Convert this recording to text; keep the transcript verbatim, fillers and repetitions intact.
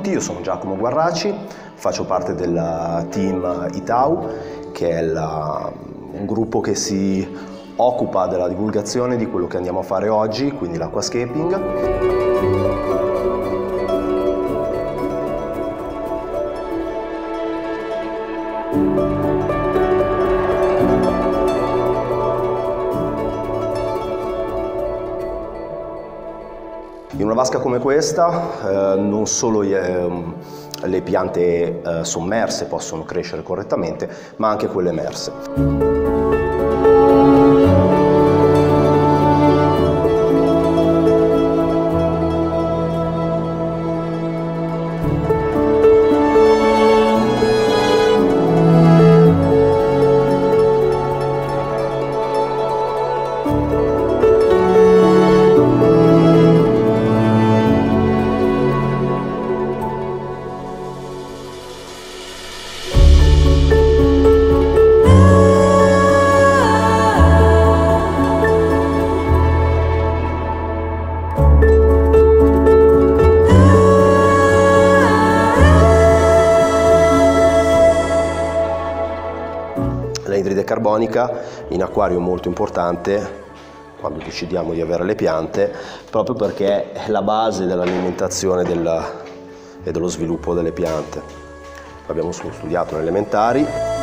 tutti, io sono Giacomo Guarraci, faccio parte del team I T A U, che è la, un gruppo che si occupa della divulgazione di quello che andiamo a fare oggi, quindi l'acquascaping. In una vasca come questa eh, non solo eh, le piante eh, sommerse possono crescere correttamente, ma anche quelle emerse. L'anidride carbonica in acquario è molto importante quando decidiamo di avere le piante, proprio perché è la base dell'alimentazione della, e dello sviluppo delle piante. L'abbiamo studiato in elementari.